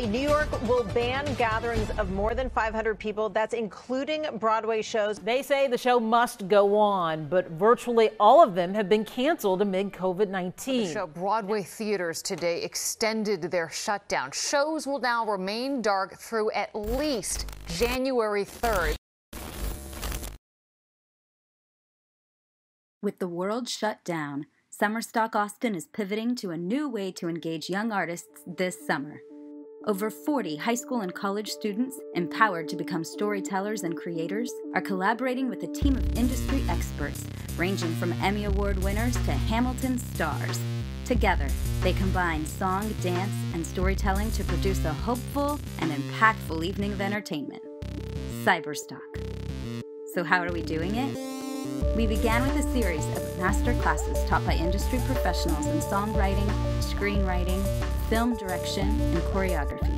Quickly, New York will ban gatherings of more than 500 people. That's including Broadway shows. They say the show must go on, but virtually all of them have been canceled amid COVID-19. The show Broadway theaters today extended their shutdown. Shows will now remain dark through at least January 3rd. With the world shut down, Summer Stock Austin is pivoting to a new way to engage young artists this summer. Over 40 high school and college students, empowered to become storytellers and creators, are collaborating with a team of industry experts, ranging from Emmy Award winners to Hamilton stars. Together, they combine song, dance, and storytelling to produce a hopeful and impactful evening of entertainment. CyberStock. So how are we doing it? We began with a series of master classes taught by industry professionals in songwriting, screenwriting, film direction, and choreography.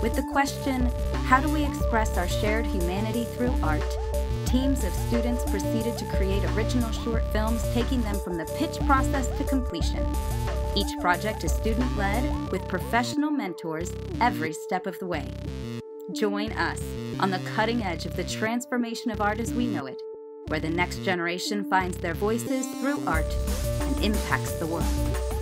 With the question, how do we express our shared humanity through art? Teams of students proceeded to create original short films, taking them from the pitch process to completion. Each project is student-led, with professional mentors every step of the way. Join us on the cutting edge of the transformation of art as we know it, where the next generation finds their voices through art and impacts the world.